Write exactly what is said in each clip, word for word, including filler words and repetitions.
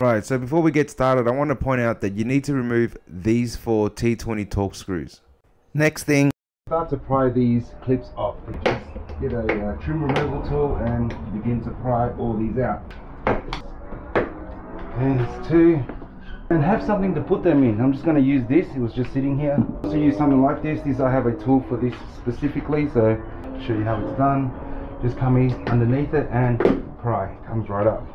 Right, so before we get started, I want to point out that you need to remove these four T twenty Torx screws. Next thing, start to pry these clips off. Just get a uh, trim removal tool and begin to pry all these out. There's two. And have something to put them in. I'm just going to use this. It was just sitting here. So use something like this. This, I have a tool for this specifically, so I'll show you how it's done. Just come in underneath it and pry. It comes right up.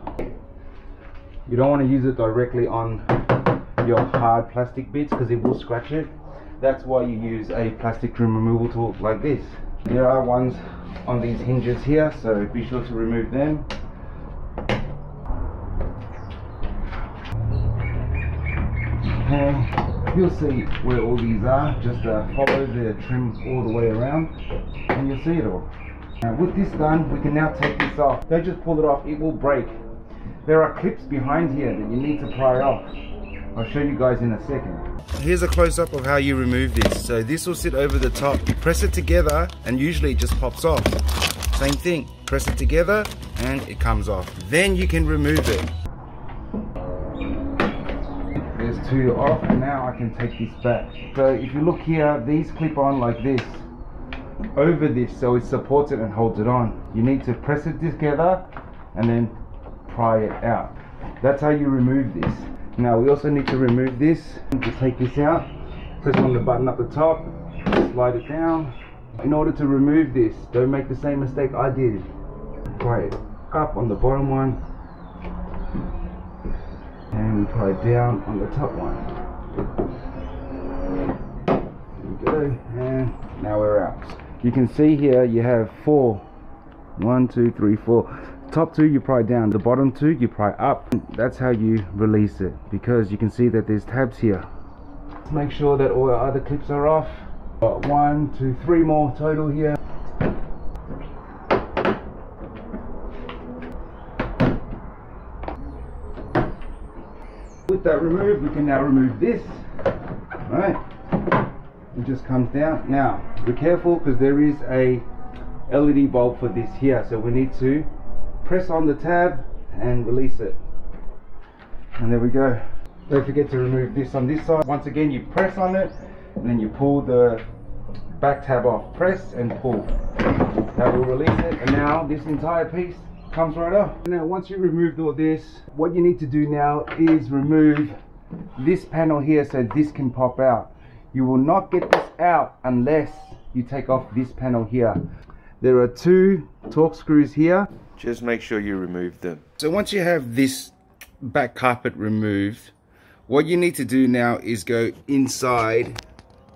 You don't want to use it directly on your hard plastic bits because it will scratch it. That's why you use a plastic trim removal tool like this. There are ones on these hinges here, so be sure to remove them. And you'll see where all these are. Just uh, follow the trim all the way around and you'll see it all. Now, with this done, we can now take this off. Don't just pull it off, it will break. There are clips behind here that you need to pry off. I'll show you guys in a second. Here's a close-up of how you remove this. So this will sit over the top. You press it together and usually it just pops off. Same thing, press it together and it comes off. Then you can remove it. There's two off and now I can take this back. So if you look here, these clip on like this, over this, so it supports it and holds it on. You need to press it together and then pry it out. That's how you remove this. Now we also need to remove this. To take this out, press on the button up the top, slide it down. In order to remove this, don't make the same mistake I did. Pry it up on the bottom one and pry it down on the top one. There we go, and now we're out. You can see here you have four. One, two, three, four. Top two you pry down, the bottom two you pry up. That's how you release it, because you can see that there's tabs here. Let's make sure that all our other clips are off. Got one, two, three more total here. With that removed, we can now remove this. All right, it just comes down. Now be careful because there is a L E D bulb for this here, so we need to press on the tab and release it, and there we go. Don't forget to remove this on this side. Once again, you press on it and then you pull the back tab off. Press and pull. That will release it, and now this entire piece comes right off. Now once you removed all this, what you need to do now is remove this panel here so this can pop out. You will not get this out unless you take off this panel here. There are two Torx screws here. Just make sure you remove them. So once you have this back carpet removed, what you need to do now is go inside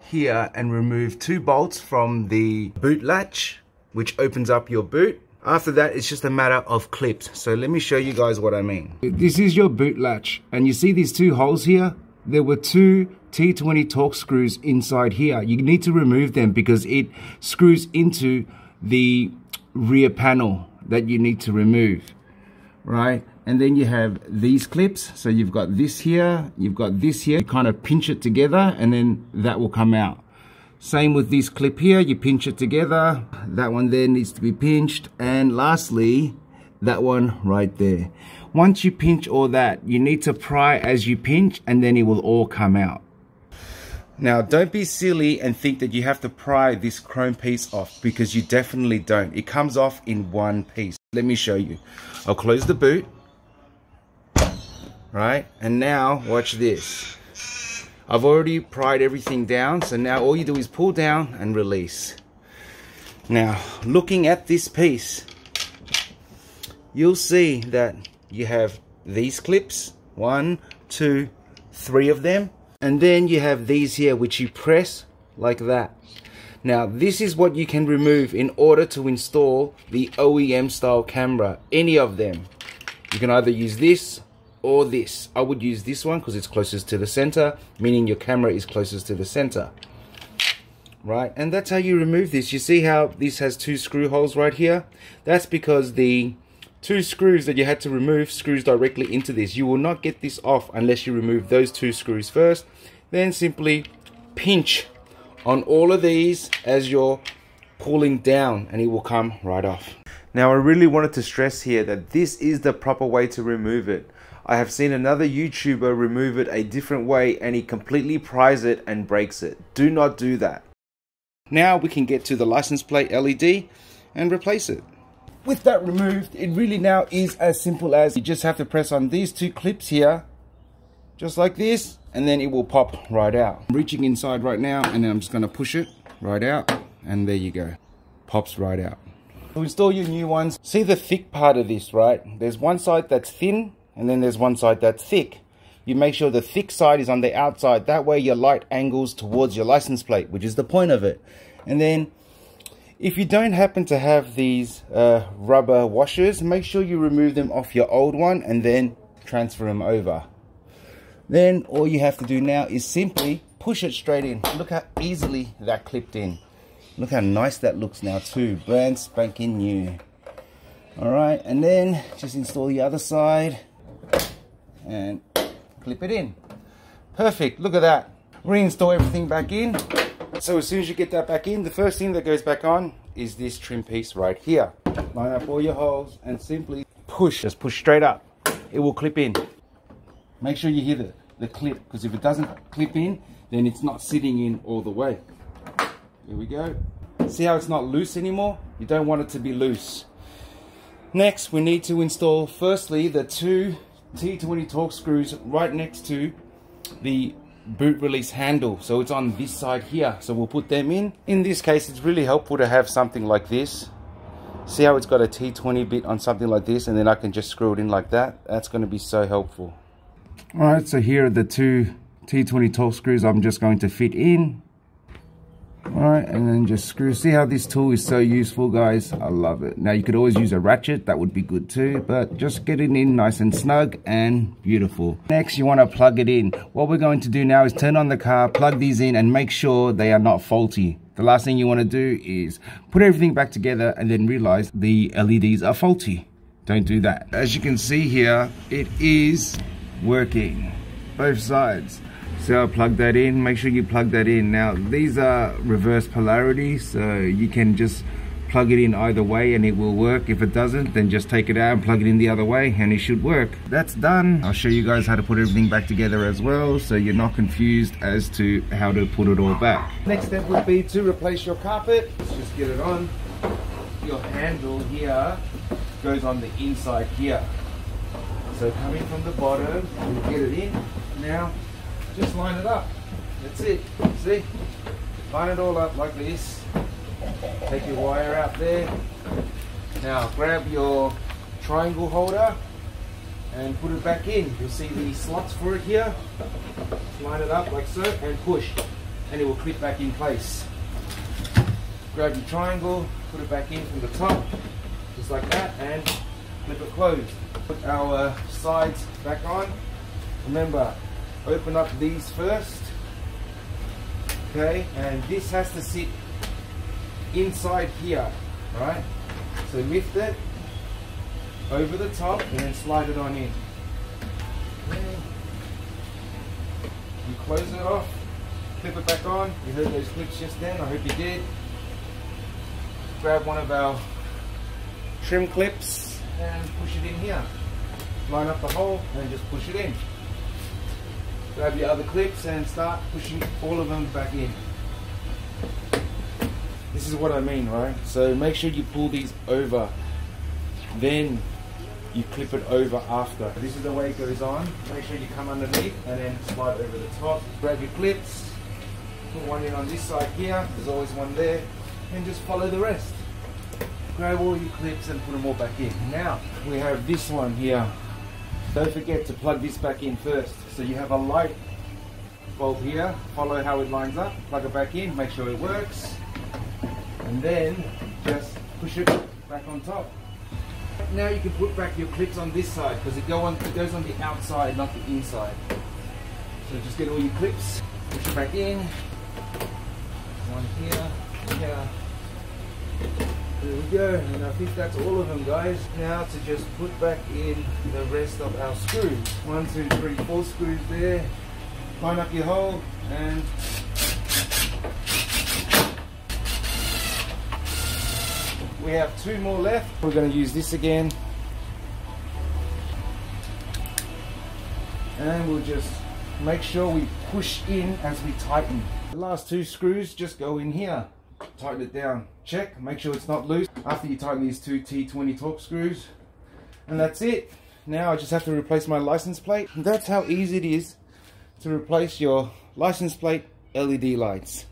here and remove two bolts from the boot latch, which opens up your boot. After that, it's just a matter of clips. So let me show you guys what I mean. This is your boot latch, and you see these two holes here? There were two T twenty Torx screws inside here. You need to remove them because it screws into the rear panel that you need to remove, right? And then you have these clips, so you've got this here, you've got this here. You kind of pinch it together and then that will come out. Same with this clip here, you pinch it together, that one there needs to be pinched, and lastly that one right there. Once you pinch all that, you need to pry as you pinch and then it will all come out. Now, don't be silly and think that you have to pry this chrome piece off, because you definitely don't. It comes off in one piece. Let me show you. I'll close the boot, right? And now, watch this. I've already pried everything down, so now all you do is pull down and release. Now, looking at this piece, you'll see that you have these clips, one, two, three of them. And then you have these here, which you press like that. Now this is what you can remove in order to install the O E M style camera, any of them. You can either use this or this. I would use this one because it's closest to the center, meaning your camera is closest to the center. Right, and that's how you remove this. You see how this has two screw holes right here? That's because the two screws that you had to remove screws directly into this. You will not get this off unless you remove those two screws first. Then simply pinch on all of these as you're pulling down and it will come right off. Now I really wanted to stress here that this is the proper way to remove it. I have seen another YouTuber remove it a different way and he completely pries it and breaks it. Do not do that. Now we can get to the license plate L E D and replace it. With that removed, it really now is as simple as you just have to press on these two clips here, just like this, and then it will pop right out. I'm reaching inside right now and then I'm just going to push it right out, and there you go. Pops right out. To install your new ones, see the thick part of this, right? There's one side that's thin and then there's one side that's thick. You make sure the thick side is on the outside, that way your light angles towards your license plate, which is the point of it. And then if you don't happen to have these uh, rubber washers, make sure you remove them off your old one and then transfer them over. Then all you have to do now is simply push it straight in. Look how easily that clipped in. Look how nice that looks now too, brand spanking new. All right, and then just install the other side and clip it in. Perfect, look at that. Reinstall everything back in. So as soon as you get that back in, the first thing that goes back on is this trim piece right here. Line up all your holes and simply push, just push straight up. It will clip in. Make sure you hit the, the clip, because if it doesn't clip in, then it's not sitting in all the way. Here we go. See how it's not loose anymore? You don't want it to be loose. Next, we need to install, firstly, the two T twenty Torx screws right next to the boot release handle. So it's on this side here. So we'll put them in. In this case, it's really helpful to have something like this. See how it's got a T twenty bit on something like this, and then I can just screw it in like that. That's going to be so helpful. All right, so here are the two T twenty Torx screws I'm just going to fit in. All right, and then just screw. See how this tool is so useful, guys? I love it. Now, you could always use a ratchet. That would be good too, but just get it in nice and snug and beautiful. Next, you want to plug it in. What we're going to do now is turn on the car, plug these in, and make sure they are not faulty. The last thing you want to do is put everything back together and then realize the L E Ds are faulty. Don't do that. As you can see here, it is working, both sides. So I'll plug that in, make sure you plug that in. Now these are reverse polarity, so you can just plug it in either way and it will work. If it doesn't, then just take it out and plug it in the other way and it should work. That's done. I'll show you guys how to put everything back together as well, so you're not confused as to how to put it all back. Next step would be to replace your carpet. Let's just get it on. Your handle here goes on the inside here. So coming from the bottom, we'll get it in. Now, just line it up. That's it. See? Line it all up like this. Take your wire out there. Now grab your triangle holder and put it back in. You'll see the slots for it here. Just line it up like so and push, and it will clip back in place. Grab your triangle, put it back in from the top, just like that, and clip it closed. Put our sides back on. Remember, open up these first, okay, and this has to sit inside here, right? So lift it over the top and then slide it on in. You close it off, clip it back on. You heard those clips just then, I hope you did. Grab one of our trim clips and push it in here. Line up the hole and just push it in. Grab your other clips and start pushing all of them back in. This is what I mean, right? So make sure you pull these over, then you clip it over after. This is the way it goes on. Make sure you come underneath and then slide over the top. Grab your clips, put one in on this side here, there's always one there, and just follow the rest. Grab all your clips and put them all back in. Now, we have this one here. Don't forget to plug this back in first. So you have a light bulb here, follow how it lines up, plug it back in, make sure it works, and then just push it back on top. Now you can put back your clips on this side, because it, go on, it goes on the outside, not the inside. So just get all your clips, push it back in, one here, here. There we go, and I think that's all of them, guys. Now to just put back in the rest of our screws. One, two, three, four screws there. Line up your hole and we have two more left. We're going to use this again. and we'll just make sure we push in as we tighten. The last two screws just go in here. Tighten it down. Check, make sure it's not loose. After you tighten these two T twenty Torx screws, and that's it. Now I just have to replace my license plate. That's how easy it is to replace your license plate L E D lights.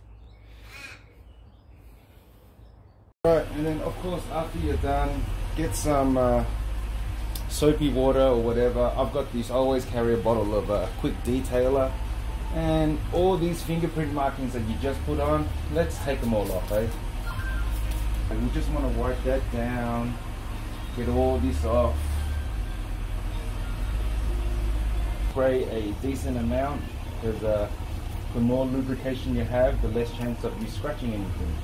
Right, and then of course after you're done, get some uh, soapy water or whatever. I've got this, I always carry a bottle of uh, quick detailer, and all these fingerprint markings that you just put on, let's take them all off, eh? And we just want to wipe that down, get all this off, spray a decent amount, because uh, the more lubrication you have, the less chance of you scratching anything.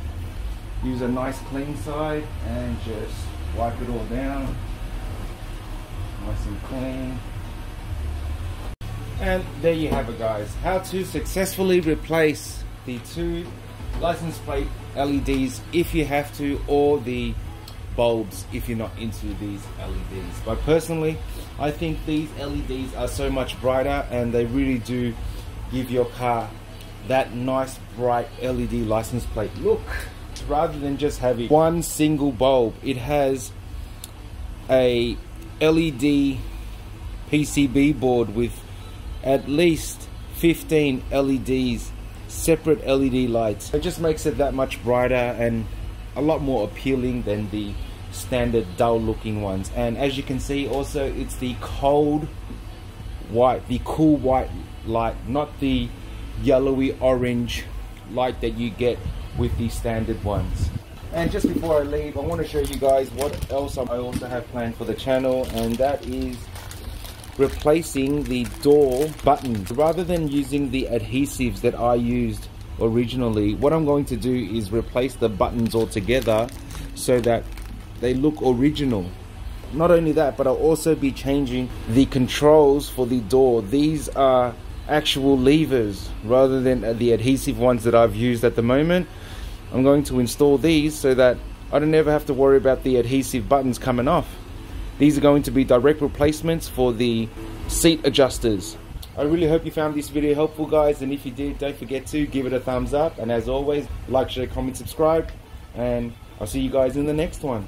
Use a nice clean side and just wipe it all down, nice and clean. And there you have it, guys, how to successfully replace the two license plate L E Ds if you have to, or the bulbs if you're not into these L E Ds. But personally, I think these L E Ds are so much brighter, and they really do give your car that nice bright L E D license plate look, rather than just having one single bulb. It has a L E D P C B board with at least fifteen L E Ds, separate L E D lights. It just makes it that much brighter and a lot more appealing than the standard dull looking ones. And as you can see also, it's the cold white, the cool white light, not the yellowy orange light that you get with the standard ones. And just before I leave, I want to show you guys what else I also have planned for the channel, and that is replacing the door buttons. Rather than using the adhesives that I used originally, what I'm going to do is replace the buttons altogether so that they look original. Not only that, but I'll also be changing the controls for the door. These are actual levers rather than the adhesive ones that I've used at the moment. I'm going to install these so that I don't ever have to worry about the adhesive buttons coming off. These are going to be direct replacements for the seat adjusters. I really hope you found this video helpful, guys, and if you did, don't forget to give it a thumbs up, and as always, like, share, comment, subscribe, and I'll see you guys in the next one.